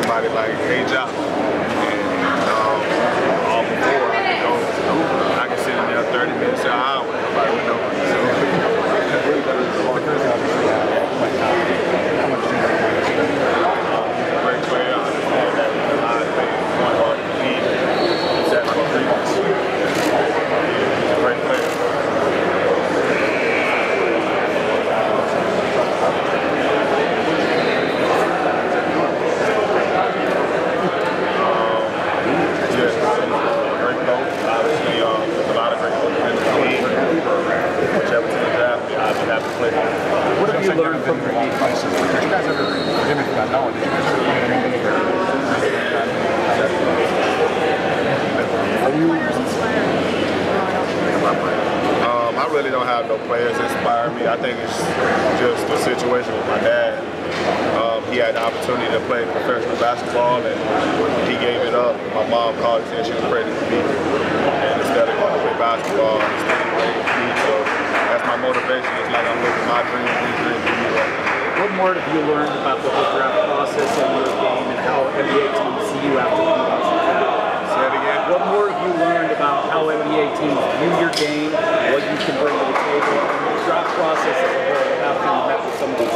somebody like, hey, Ja. And all before, I can sit in there 30 minutes to an hour with nobody would know. So, great player. I think one hard to beat. That's what I'm doing. Great player. I really don't have no players inspire me. I think it's just the situation with my dad. He had the opportunity to play professional basketball, and he gave it up. My mom called and said she was ready for me, and instead of going to play basketball, it's ready for me. So that's my motivation. It's like I'm living my dream. What more have you learned about the whole draft process and your game, and how NBA teams see you after the process? Say that again. What more have you learned about how NBA teams view your game, what you can bring to the table, and the draft process as a whole after you met with some of these?